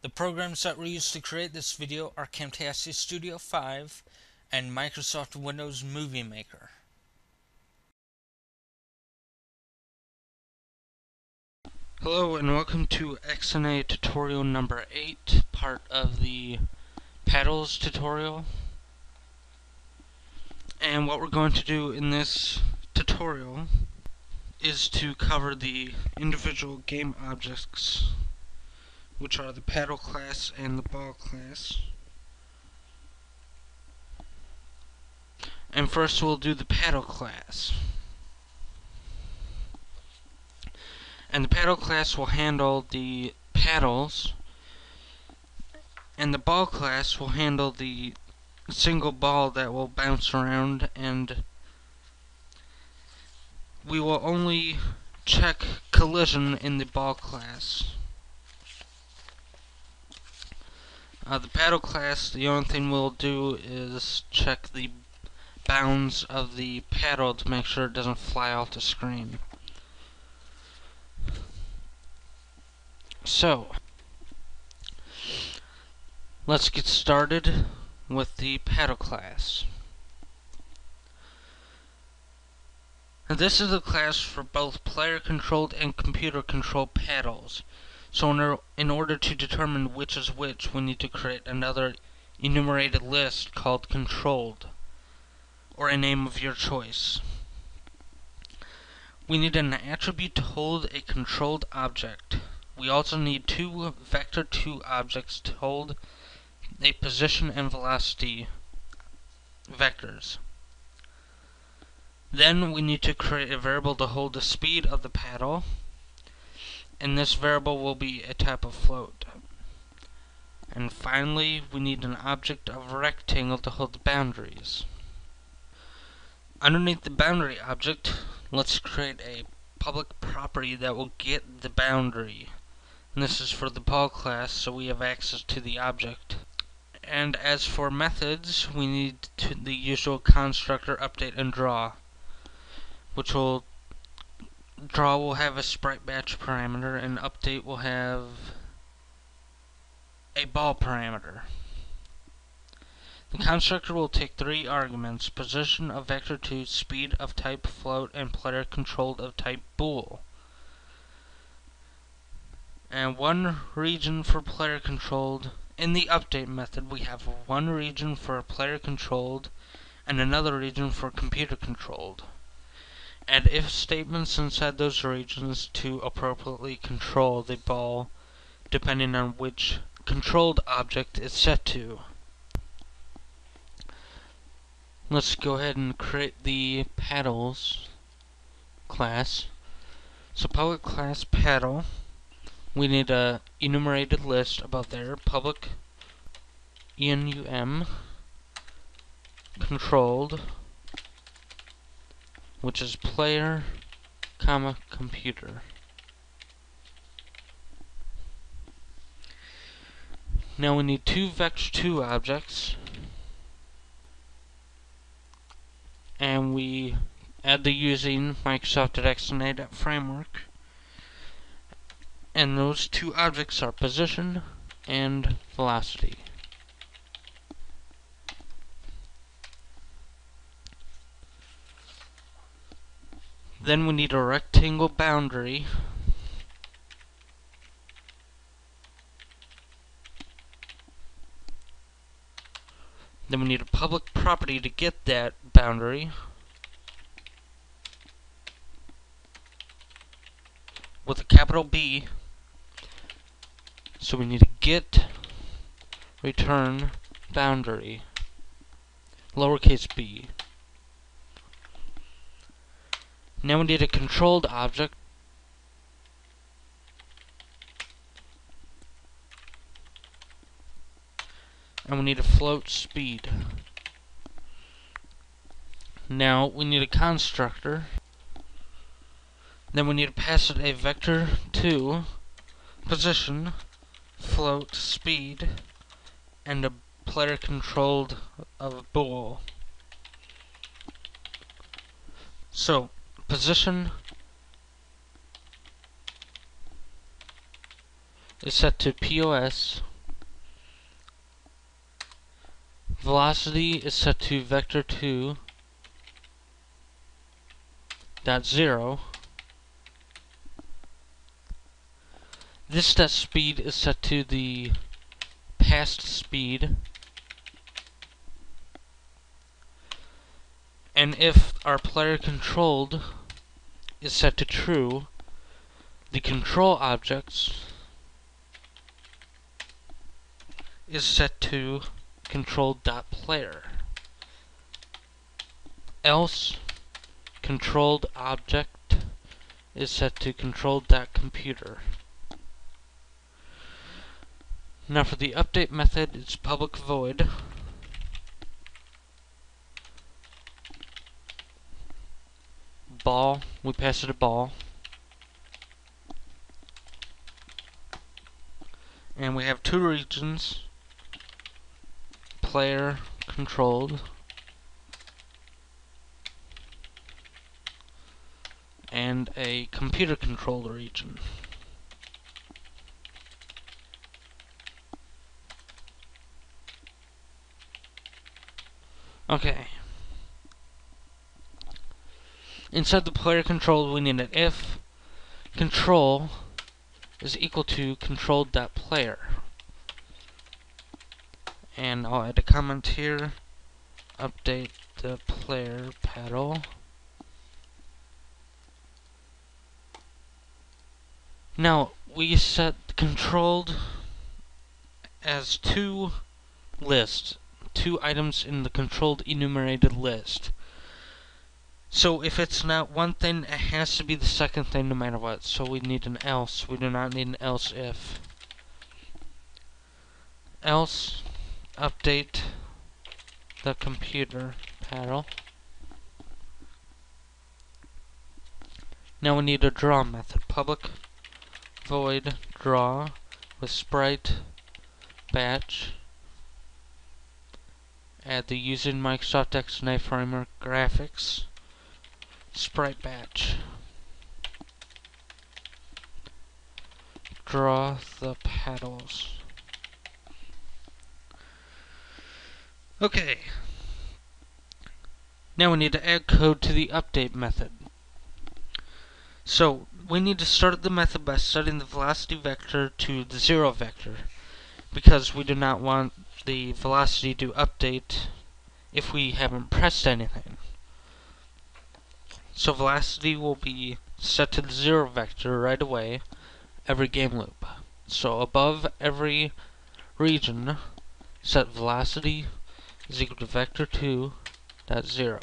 The programs that were used to create this video are Camtasia Studio 5 and Microsoft Windows Movie Maker. Hello and welcome to XNA tutorial number 8, part of the paddles tutorial. And what we're going to do in this tutorial is to cover the individual game objects, which are the paddle class and the ball class. And first we'll do the paddle class. And the paddle class will handle the paddles, and the ball class will handle the single ball that will bounce around, and we will only check collision in the ball class. The paddle class, the only thing we'll do is check the bounds of the paddle to make sure it doesn't fly off the screen. So, let's get started with the paddle class. Now, this is the class for both player-controlled and computer-controlled paddles. So in order to determine which is which, we need to create another enumerated list called controlled, or a name of your choice. We need an attribute to hold a controlled object. We also need two Vector2 objects to hold a position and velocity vectors. Then we need to create a variable to hold the speed of the paddle, and this variable will be a type of float. And finally, we need an object of rectangle to hold the boundaries. Underneath the boundary object, let's create a public property that will get the boundary. And this is for the ball class, so we have access to the object. And as for methods, we need the usual constructor, update, and draw, which will draw will have a sprite batch parameter, and update will have a ball parameter. The constructor will take three arguments: position of vector2, speed of type float, and player controlled of type bool. And one region for player controlled. In the update method, we have one region for player controlled and another region for computer controlled. Add if statements inside those regions to appropriately control the ball depending on which controlled object is set to. Let's go ahead and create the paddles class. So public class paddle, we need a enumerated list above there, public enum controlled, which is player, computer. Now we need two Vector2 objects, and we add the using Microsoft.Xna.Framework, and those two objects are position and velocity. Then we need a rectangle boundary, then we need a public property to get that boundary with a capital B, so we need a get return boundary lowercase b. Now we need a controlled object, and we need a float speed. Now we need a constructor, then we need to pass it a Vector2, position, float speed, and a player controlled of bool. So position is set to POS. Velocity is set to Vector2.0. This step speed is set to the past speed. And if our player controlled is set to true, the control objects is set to controlled.player. Else controlled object is set to controlled.computer. Now for the update method, it's public void. Ball, we pass it a ball. And we have two regions, player controlled and a computer controlled region. Okay. Inside the player controlled, we need an if control is equal to controlled.player. And I'll add a comment here, update the player paddle. Now we set controlled as two lists, two items in the controlled enumerated list. So if it's not one thing, it has to be the second thing no matter what. So we need an else. We do not need an else if. Else update the computer paddle. Now we need a draw method. Public void draw with sprite batch. Add the using Microsoft.Xna framework graphics. Sprite batch. Draw the paddles. Okay. Now we need to add code to the update method. So we need to start the method by setting the velocity vector to the 0 vector, because we do not want the velocity to update if we haven't pressed anything. So velocity will be set to the 0 vector right away every game loop. So above every region, set velocity is equal to vector2.0.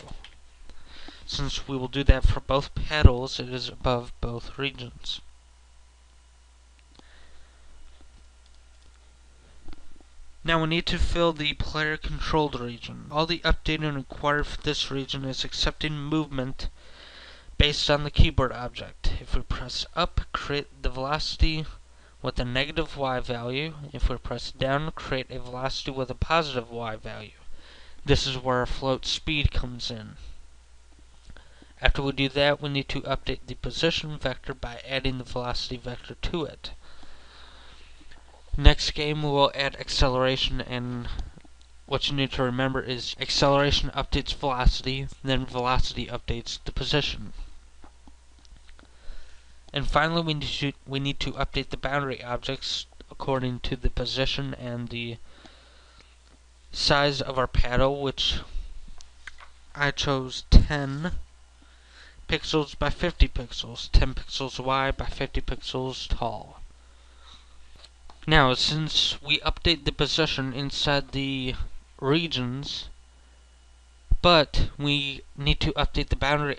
Since we will do that for both paddles, it is above both regions. Now we need to fill the player controlled region. All the updating required for this region is accepting movement based on the keyboard object. If we press up, create the velocity with a negative y value. If we press down, create a velocity with a positive y value. This is where our float speed comes in. After we do that, we need to update the position vector by adding the velocity vector to it. Next game we will add acceleration, and what you need to remember is acceleration updates velocity, then velocity updates the position. And finally we need to update the boundary objects according to the position and the size of our paddle, which I chose 10 pixels by 50 pixels, 10 pixels wide by 50 pixels tall. Now, since we update the position inside the regions, but we need to update the boundary